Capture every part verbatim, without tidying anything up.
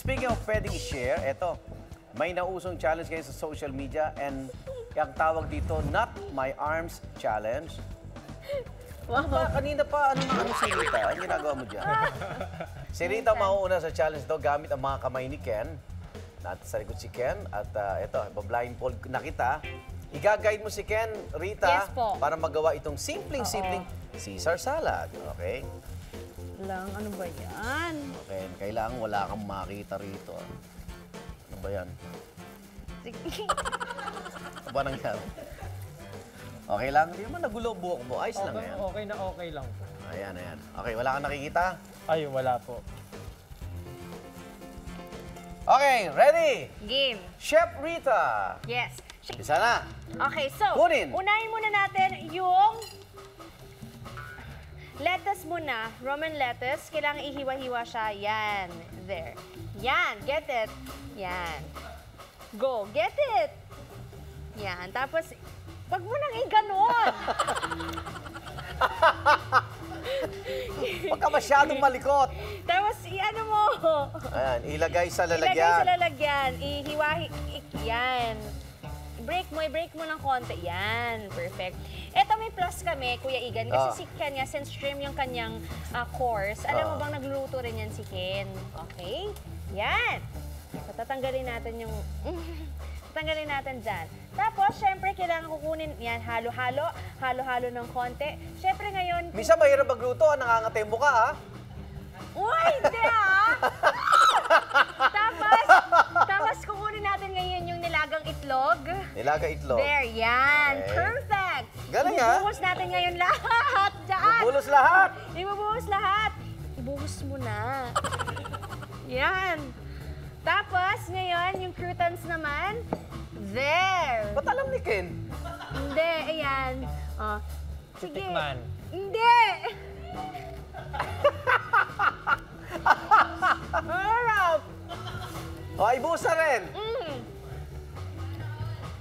Speaking of pwedeng i-share, eto, may nausong challenge kayo sa social media and yung tawag dito, Not My Arms Challenge. Wow. Pa, kanina pa, ano na ano si Rita? Ang ginagawa mo dyan? Si Rita mauuna sa challenge to gamit ang mga kamay ni Ken. Nat sa likod si Ken at uh, eto, blindfold na kita. Iga-guide mo si Ken, Rita, yes, para magawa itong simpleng-simpleng Caesar salad. Okay? Lang, ano ba yan? Okay, kailangan wala kang makita rito. Ano ba yan? Sige. Ano ba nangyari? Okay lang, hindi naman nagulo buhok mo. Ayos okay, lang yan. Okay na okay lang po. Ayan, ayan. Okay, wala kang nakikita? Ay, wala po. Okay, ready? Game. Chef Rita. Yes. Bisa na. Okay, so, Kunin. unahin muna natin yung... lettuce muna, Roman lettuce, kailangan ihiwa-hiwa siya. Yan, there. Yan, get it? Yan. Go, get it? Yan, tapos, wag mo nang i-ganon. Wag ka masyadong malikot. Tapos, i-ano mo? Ayan, ilagay sa lalagyan. Ilagay sa lalagyan, ihiwa-hi... Yan. Break mo, i-break mo ng konti. Yan, perfect. Eto may plus kami, Kuya Igan, kasi oh. si Ken nga, since trim yung kanyang uh, course, alam oh. mo bang nagluto rin yan si Ken? Okay? Yan! So, tatanggalin natin yung... tatanggalin natin dyan. Tapos, syempre, kailangan kukunin yan, halo-halo, halo-halo ng konti. Syempre ngayon... Misa, mahirap magluto, nangangatay mo ka, ha? Uy, hindi, ha? Tapos, tapos kukunin natin ngayon yung nilagang itlog. Nilagang itlog. There, yan. Okay. Perfect. Galing, ha? Ibubuhos natin ngayon lahat. Diyan. Ibubuhos lahat. Ibubuhos lahat. Ibuhos mo na. Yan. Tapos, ngayon, yung croutons naman. There. Ba't alam ni Ken? Hindi, ayan. Oh. Sige. Titikman. Hindi. Harap! O, oh, ibuhos na rin. Mm.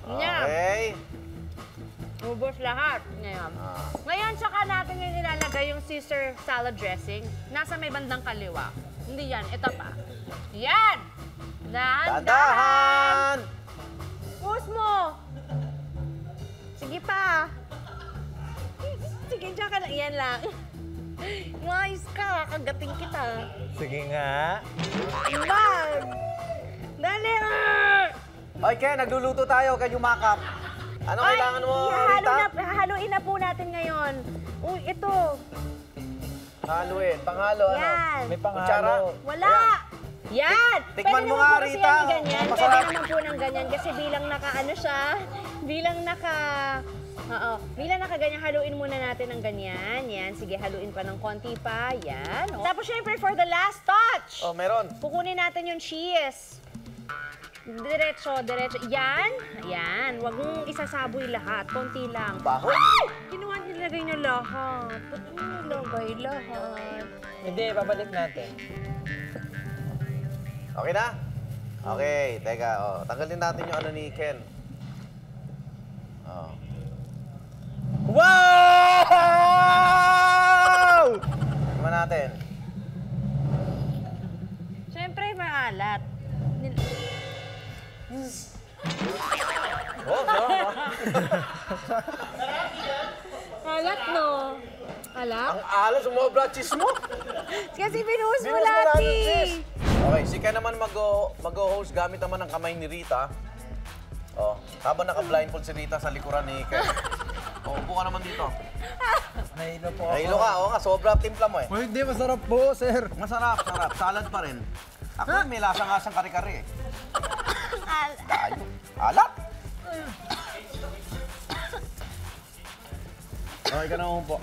Okay. Ubos lahat. Ngayon. Ah. Ngayon, saka natin yung nilalagay yung Caesar salad dressing. Nasa may bandang kaliwa. Hindi yan. Ito pa. Yan! Dahan-dahan! Ubos mo! Sige pa. Sige, tsaka lang. Yan lang. Maayos ka, kagating kita. Sige nga. Bag! Dali! Okay, nagluluto tayo. Kay yumakap. Ano Ay, kailangan mo, Rita? Haluin na po natin ngayon. Uy, ito. Haluin. Panghalo, ano? May panghalo. Wala! Yan! Tikman mo nga, Rita. Pwede naman po ng ganyan. Kasi bilang naka-ano siya, bilang naka... Oo. Mila na kaganyan, haluin muna natin ng ganyan. Yan. Sige, haluin pa ng konti pa. Yan. Oh. Tapos syempre, for the last touch. Oh, meron. Pukunin natin yung cheese. Diretso, diretso. Yan. Yan. Huwag mong isasaboy lahat. Konti lang. Baho? Ay! Kinuha nilagay niya lahat. Ba't nilagay lahat? Hindi, babalik natin. Okay na? Okay. Teka, oh. Tanggalin natin yung ano ni Ken. Oh. Wow! Tignan natin. Siyempre, maalat. Oh, no. Alat, no? Alat? Ang alas, umobra cheese mo. Kasi binuhos mo lati. Okay, si Ken naman mag-host gamit naman ang kamay ni Rita. Oh, habang naka-blindfold si Rita sa likuran ni Ken. O, upo ka naman dito. Nahilo po ako. Nahilo ka, o nga. Sobra timpla mo eh. Well, hindi. Masarap po, sir. Masarap, sarap. Salad pa rin. Ako, huh? May lasang-asang kare-kare eh. Alat. Alat? Okay ka naman po.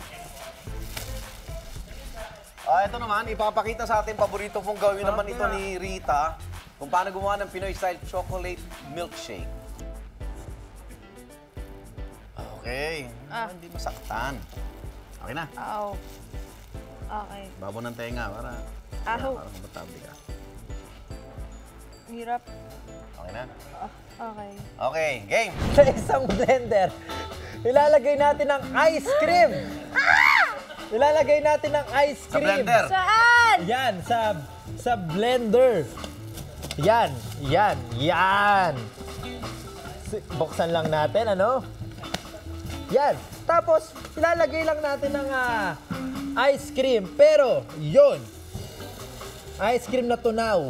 Uh, ito naman, ipapakita sa atin, paborito pong gawin naman ito ni Rita, kung paano gumawa ng Pinoy-style chocolate milkshake. Okay. Ah. Oh, hindi masaktan. Okay na? Oo. Okay. Babo ng tenga para... Aho. Para mabatabi ka. Hirap. Okay na? Oh, okay. Okay, game! Sa isang blender, ilalagay natin ang ice cream! Ah! Ilalagay natin ang ice cream! Sa blender? Saan? Yan, sa, sa blender. Yan, yan, yan. Buksan lang natin, ano? Yan. Tapos, ilalagay lang natin ng uh, ice cream. Pero, yun. Ice cream na tunaw.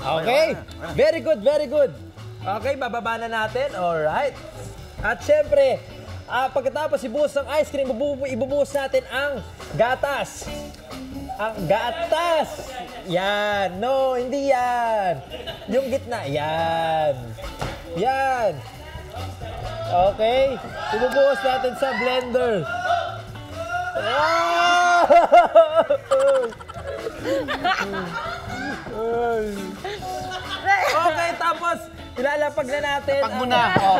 Okay? Very good, very good. Okay, bababa na natin. Alright. At syempre, uh, pagkatapos ibuhos ng ice cream, ibubuhos natin ang gatas. Ang gatas! Yan. No, hindi yan. Yung gitna. Yan. Yan. Okay. Ibubuhos natin sa blender. Ah! Okay, tapos ilalapag na natin. Lapag mo na. Oh.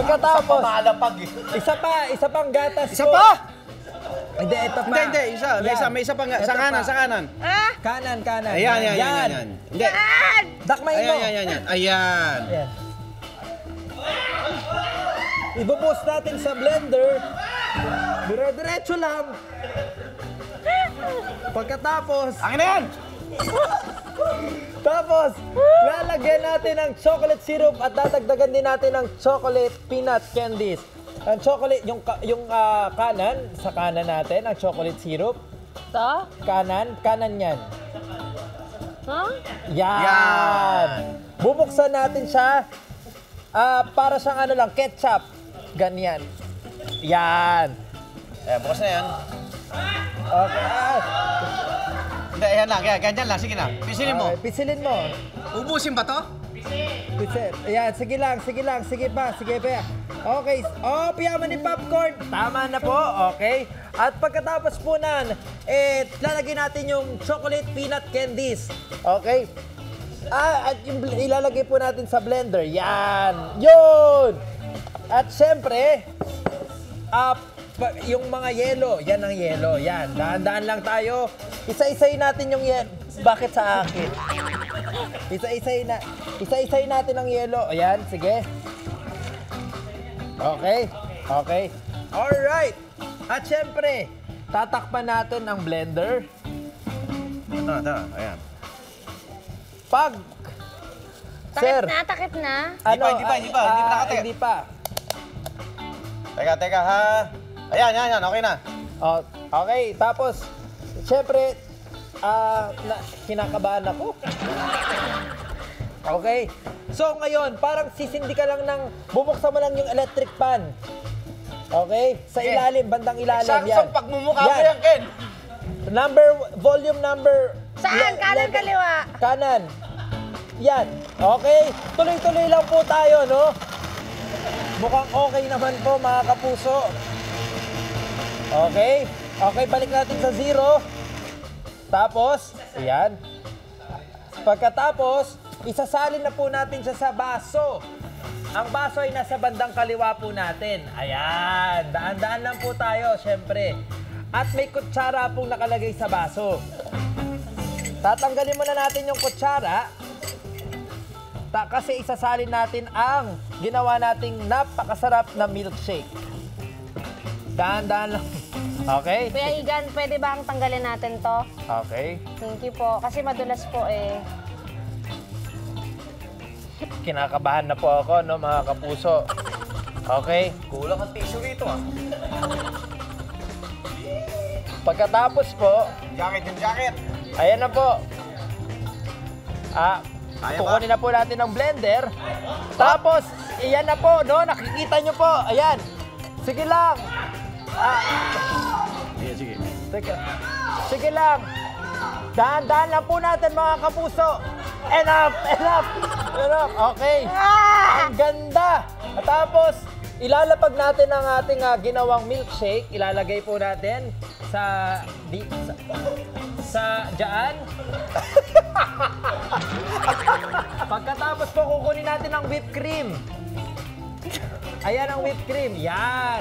Pagkatapos. Isa pa, isa pang gatas ko. Isa pa? Hindi, ito pa. Hindi, hindi. Isa, may isa, may isa pang gatas. Sa kanan, sa kanan. Ah? Kanan, kanan. Ayan, ayan, ayan, ayan. Hindi. Dakmain mo. Ayan, ayan, ayan. Ayan. Ibubuhos natin sa blender. Dire-diretso lang. Pagkatapos... Ang ina yan! Tapos, lalagyan natin ang chocolate syrup at dadagdagan din natin ang chocolate peanut candies. Ang chocolate, yung, yung uh, kanan, sa kanan natin, ang chocolate syrup. Ito? Kanan, kanan yan. Huh? Yan! Yan. Bubuksan natin siya uh, para siyang ano lang, ketchup. Ganyan. Yan. Eh, bukas na yan. Okay. Hindi, ah. Yan lang. Kaya, ganyan lang. Sige lang. Pisilin mo. Okay, pisilin mo. Ubusin ba to? Pisil. Pisil. Ayan, sige lang, sige lang. Sige pa, sige pa. Okay. Oh, piyama ni popcorn. Tama na po. Okay. At pagkatapos po nan, eh, lalagay natin yung chocolate peanut candies. Okay. Ah, at yung ilalagay po natin sa blender. Yan. Yun. At syempre, up. Uh, Yung mga yelo, yan ang yelo, yan. Dahan-dahan lang tayo. Isa-isayin natin yung yelo. Bakit sa akin? Isa-isayin na, isa-isayin natin ang yelo. Ayan, sige. Okay, okay. Alright! At syempre, tatakpan natin ang blender. Ito, ito, ayan. Pag... Takip na, takip na. Ano, hindi pa, hindi pa, hindi pa nakatakip. Hindi pa. Teka, teka ha. Ayan, ayan, ayan. Okay na. Oh, okay, tapos, siyempre, uh, kinakabahan ako. Okay. So, ngayon, parang sisindi ka lang ng, bubuksan mo lang yung electric pan. Okay? Sa ilalim, bandang ilalim. Saksang yan. Pagmumukha yan. Mo yan, Ken. Number, volume number... Saan? Kanan, kaliwa. Kanan. Yan. Okay. Tuloy-tuloy lang po tayo, no? Mukhang okay naman po, mga kapuso. Okay. Okay, balik natin sa zero. Tapos, ayan. Pagkatapos, isasalin na po natin siya sa baso. Ang baso ay nasa bandang kaliwa po natin. Ayan. Daan-daan lang po tayo, syempre. At may kutsara pong nakalagay sa baso. Tatanggalin muna natin yung kutsara. Ta kasi isasalin natin ang ginawa nating napakasarap na milkshake. Daan-daan lang. Okay? Kuya Igan, pwede ba ang tanggalin natin to? Okay. Thank you po. Kasi madulas po eh. Kinakabahan na po ako, no, mga kapuso. Okay? Kulang ang tissue rito, ah. Pagkatapos po... Jacket yung jacket! Ayan na po. Ah, kukunin na po natin ng blender. Tapos, iyan na po, no? Nakikita nyo po. Ayan. Sige lang. Ah. Yeah, sige. Sige. Sige lang. Dahan-dahan lang po natin, mga kapuso. Enough! Enough! Enough! Okay. Ang ganda. At tapos, ilalapag natin ang ating uh, ginawang milkshake. Ilalagay po natin sa... Di, sa, sa... Diyan. Pagkatapos po, kukunin natin ang whipped cream. Ayan ang whipped cream. Yan.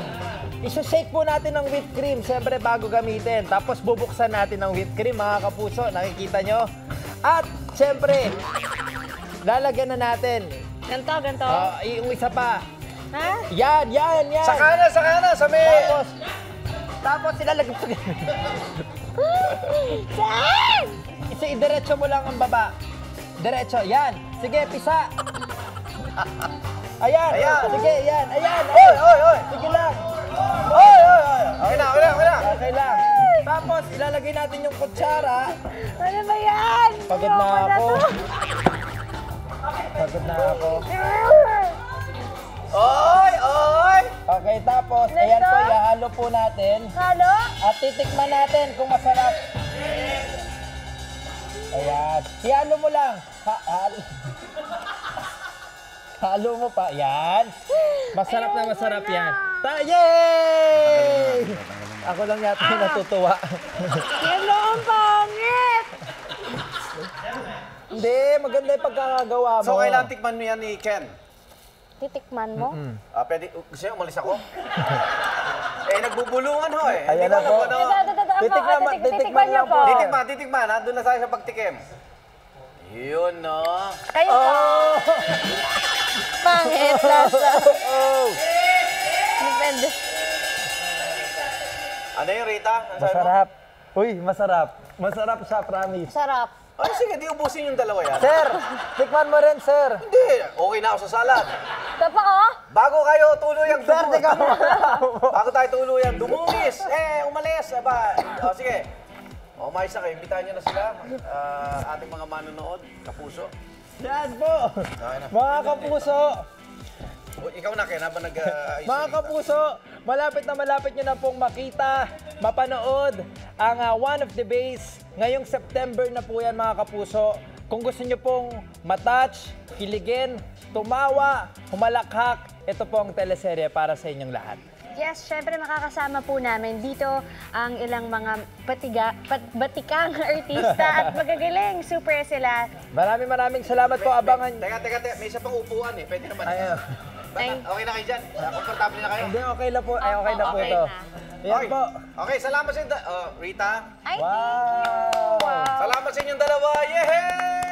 Isa-shake po natin ang whipped cream, siyempre bago gamitin. Tapos bubuksan natin ang whipped cream, mga kapuso. Nakikita nyo? At, siyempre, lalagyan na natin. Ganto, ganto. Uh, yung isa pa. Ha? Yan, yan, yan. Sa kanan, sa kanan, sa may... Tapos, tapos ilalagyan. Saan? Kasi idiretso mo lang ang baba. Diretso. Yan. Sige, pisa. Ayan. Ayan. Sige, yan. Ayan. Oy, oy, oy. Sige lang. Oy, oy, oy. Okay na, okay na, okay na. Okay lang. Tapos, ilalagay natin yung kutsara. Ano ba yan? Pagod na ako. Pagod na ako. Oy, oy! Okay, tapos, ayan po, ihalo po natin. Halo? At titikman natin kung masarap. Ayan. Ihalo mo lang. Ha-halo. Halo mo pa. Yan. Masarap na masarap yan. Yay! Ako lang yata yung natutuwa. Hello, ang pangit! Hindi, maganda yung pagkakagawa mo. So, kailan tikman mo yan ni Ken? Titikman mo? Ah, pwede. Kasi umalis ako. Eh, nagbubulungan ho eh. Ayan ako. Titikman niyo po. Titikman, titikman. Doon na sa'yo sa pagtikim. Yun, no? Kayo ka. Pangit, lasa. Depende. Ano yung Rita? Masarap. Uy, masarap. Masarap siya, promise. Masarap. Ay, sige, di ubusin yung dalawa yan. Sir, tikman mo rin, sir. Hindi, okay na ako sa salad. Tapa, oh? Bago kayo tuluyang dumumis. Bago tayo tuluyang dumumis. Eh, umalis. O, sige. O, may isa kayo. Imbitahan nyo na sila. Ating mga manonood. Kapuso. Yan po. Mga kapuso. Ikaw na, kaya nabang nag-ayos. Mga kapuso, malapit na malapit nyo na pong makita, mapanood ang uh, One of the Bays. Ngayong September na po yan, mga kapuso. Kung gusto nyo pong matouch, kiligin, tumawa, humalakhak, ito po ang teleserye para sa inyong lahat. Yes, syempre makakasama po namin dito ang ilang mga batiga, bat, batikang artista at magagaling. Super sila. Maraming maraming salamat wait, po. Abangan. Wait, teka, teka, teka. May isa pang upuan eh. Pwede naman. Bata, okay na kayo dyan? Comfortable na kayo? Hindi, okay na po. Ay, okay na po ito. Ayan po. Okay, salamat sa inyong dalawa. Rita? Ay, thank you. Salamat sa inyong dalawa. Yehey!